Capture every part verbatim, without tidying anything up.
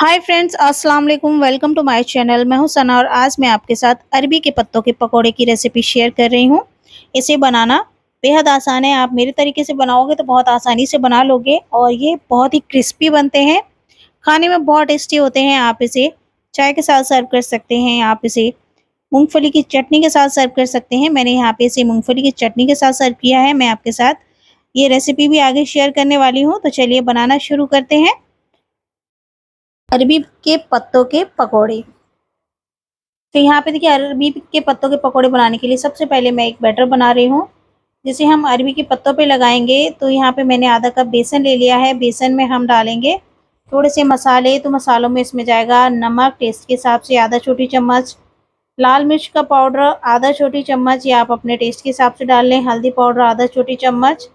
हाय friends, अस्सलाम वालेकुम। Welcome to my channel. मैं हूं सना और आज मैं आपके साथ अरबी के पत्तों के पकोड़े की रेसिपी शेयर कर रही हूं। इसे बनाना बेहद आसान है। आप मेरे तरीके से बनाओगे तो बहुत आसानी से बना लोगे और ये बहुत ही क्रिस्पी बनते हैं, खाने में बहुत टेस्टी होते हैं। आप इसे चाय के साथ सर्व कर सकते हैं, आप इसे मूँगफली की चटनी के साथ सर्व कर सकते हैं। मैंने यहाँ पर इसे मूँगफली की चटनी के साथ सर्व किया है। मैं आपके साथ ये रेसिपी भी आगे शेयर करने वाली हूँ, तो चलिए बनाना शुरू करते हैं। अरबी के पत्तों के पकोड़े। तो यहाँ पे देखिए, अरबी के पत्तों के पकोड़े बनाने के लिए सबसे पहले मैं एक बैटर बना रही हूँ जिसे हम अरबी के पत्तों पे लगाएंगे। तो यहाँ पे मैंने आधा कप बेसन ले लिया है। बेसन में हम डालेंगे थोड़े से मसाले। तो मसालों में इसमें जाएगा नमक टेस्ट के हिसाब से आधा छोटी चम्मच, लाल मिर्च का पाउडर आधा छोटी चम्मच, या आप अपने टेस्ट के हिसाब से डाल लें। हल्दी पाउडर आधा छोटी चम्मच।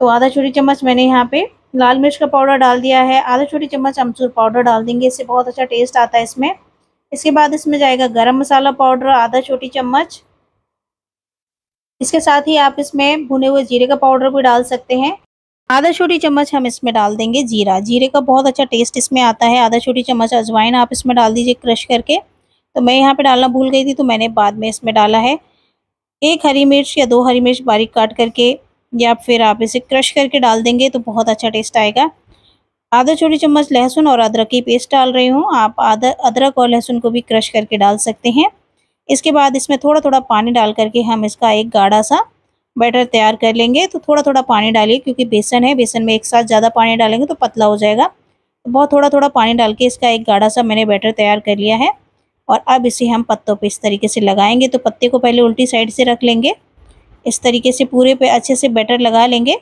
तो आधा छोटी चम्मच मैंने यहाँ पर लाल मिर्च का पाउडर डाल दिया है। आधा छोटी चम्मच अमचूर पाउडर डाल देंगे, इससे बहुत अच्छा टेस्ट आता है इसमें। इसके बाद इसमें जाएगा गरम मसाला पाउडर आधा छोटी चम्मच। इसके साथ ही आप इसमें भुने हुए जीरे का पाउडर भी डाल सकते हैं। आधा छोटी चम्मच हम इसमें डाल देंगे जीरा। जीरे का बहुत अच्छा टेस्ट इसमें आता है। आधा छोटी चम्मच अजवाइन आप इसमें डाल दीजिए क्रश करके। तो मैं यहाँ पर डालना भूल गई थी, तो मैंने बाद में इसमें डाला है। एक हरी मिर्च या दो हरी मिर्च बारीक काट करके, या फिर आप इसे क्रश करके डाल देंगे तो बहुत अच्छा टेस्ट आएगा। आधा छोटी चम्मच लहसुन और अदरक की पेस्ट डाल रही हूँ। आप आधा अदरक और लहसुन को भी क्रश करके डाल सकते हैं। इसके बाद इसमें थोड़ा थोड़ा पानी डाल करके हम इसका एक गाढ़ा सा बैटर तैयार कर लेंगे। तो थोड़ा थोड़ा पानी डालिए, क्योंकि बेसन है, बेसन में एक साथ ज़्यादा पानी डालेंगे तो पतला हो जाएगा। तो बहुत थोड़ा थोड़ा पानी डाल के इसका एक गाढ़ा सा मैंने बैटर तैयार कर लिया है। और अब इसे हम पत्तों पर इस तरीके से लगाएंगे। तो पत्ते को पहले उल्टी साइड से रख लेंगे, इस तरीके से पूरे पे अच्छे से बैटर लगा लेंगे।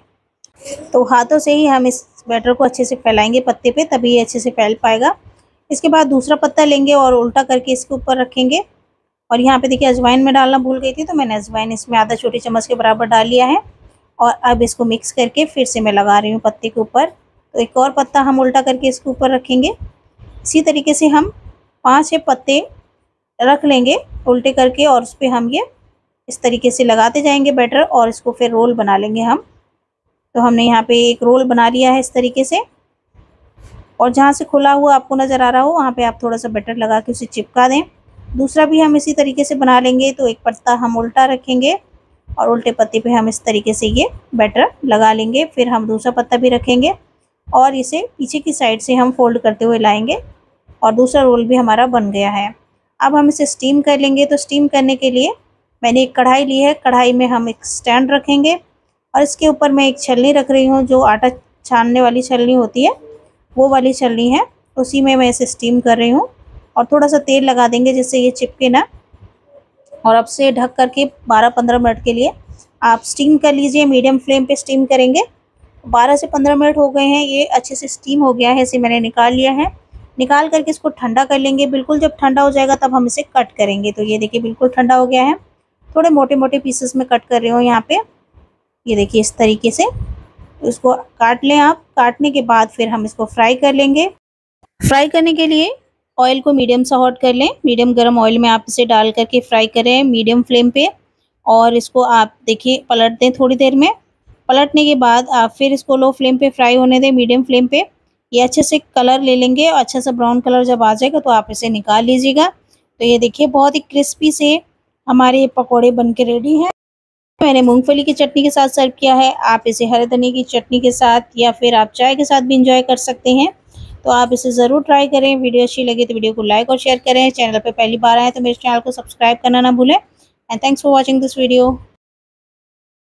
तो हाथों से ही हम इस बैटर को अच्छे से फैलाएंगे पत्ते पे, तभी अच्छे से फैल पाएगा। इसके बाद दूसरा पत्ता लेंगे और उल्टा करके इसके ऊपर रखेंगे। और यहाँ पे देखिए, अजवाइन में डालना भूल गई थी, तो मैंने अजवाइन इसमें आधा छोटी चम्मच के बराबर डाल लिया है। और अब इसको मिक्स करके फिर से मैं लगा रही हूँ पत्ते के ऊपर। तो एक और पत्ता हम उल्टा करके इसके ऊपर रखेंगे। इसी तरीके से हम पाँच छः पत्ते रख लेंगे उल्टे करके, और उस पर हम ये इस तरीके से लगाते जाएंगे बैटर, और इसको फिर रोल बना लेंगे हम। तो हमने यहाँ पे एक रोल बना लिया है इस तरीके से। और जहाँ से खुला हुआ आपको नज़र आ रहा हो, वहाँ पे आप थोड़ा सा बैटर लगा के उसे चिपका दें। दूसरा भी हम इसी तरीके से बना लेंगे। तो एक पत्ता हम उल्टा रखेंगे और उल्टे पत्ते पे हम इस तरीके से ये बैटर लगा लेंगे। फिर हम दूसरा पत्ता भी रखेंगे और इसे पीछे की साइड से हम फोल्ड करते हुए लाएँगे। और दूसरा रोल भी हमारा बन गया है। अब हम इसे स्टीम कर लेंगे। तो स्टीम करने के लिए मैंने एक कढ़ाई ली है। कढ़ाई में हम एक स्टैंड रखेंगे और इसके ऊपर मैं एक छलनी रख रही हूँ, जो आटा छानने वाली छलनी होती है, वो वाली छलनी है। उसी में मैं इसे स्टीम कर रही हूँ। और थोड़ा सा तेल लगा देंगे जिससे ये चिपके ना। और अब से ढक करके बारह पंद्रह मिनट के लिए आप स्टीम कर लीजिए। मीडियम फ्लेम पे स्टीम करेंगे। बारह से पंद्रह मिनट हो गए हैं, ये अच्छे से स्टीम हो गया है। इसे मैंने निकाल लिया है। निकाल करके इसको ठंडा कर लेंगे। बिल्कुल जब ठंडा हो जाएगा तब हम इसे कट करेंगे। तो ये देखिए, बिल्कुल ठंडा हो गया है। थोड़े मोटे मोटे पीसेस में कट कर रही हूँ यहाँ पे। ये देखिए, इस तरीके से इसको काट लें आप। काटने के बाद फिर हम इसको फ्राई कर लेंगे। फ्राई करने के लिए ऑयल को मीडियम सा हॉट कर लें। मीडियम गरम ऑयल में आप इसे डाल करके फ्राई करें मीडियम फ्लेम पे। और इसको आप देखिए पलट दें थोड़ी देर में। पलटने के बाद आप फिर इसको लो फ्लेम पर फ्राई होने दें मीडियम फ्लेम पर। ये अच्छे से कलर ले लेंगे। और अच्छा सा ब्राउन कलर जब आ जाएगा तो आप इसे निकाल लीजिएगा। तो ये देखिए, बहुत ही क्रिस्पी से हमारे ये पकौड़े बनके रेडी हैं। मैंने मूंगफली की चटनी के साथ सर्व किया है। आप इसे हरे धनिए की चटनी के साथ या फिर आप चाय के साथ भी इंजॉय कर सकते हैं। तो आप इसे ज़रूर ट्राई करें। वीडियो अच्छी लगी तो वीडियो को लाइक और शेयर करें। चैनल पर पहली बार आए तो मेरे चैनल को सब्सक्राइब करना ना भूलें। And thanks for watching this video.